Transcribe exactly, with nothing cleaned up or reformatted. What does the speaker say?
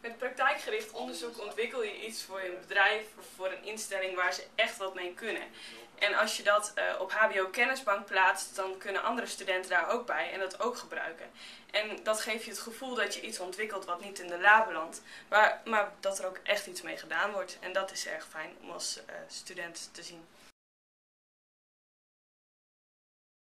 Met praktijkgericht onderzoek ontwikkel je iets voor een bedrijf of voor een instelling waar ze echt wat mee kunnen. En als je dat uh, op H B O Kennisbank plaatst, dan kunnen andere studenten daar ook bij en dat ook gebruiken. En dat geeft je het gevoel dat je iets ontwikkelt wat niet in de la belandt, maar, maar dat er ook echt iets mee gedaan wordt. En dat is erg fijn om als uh, student te zien.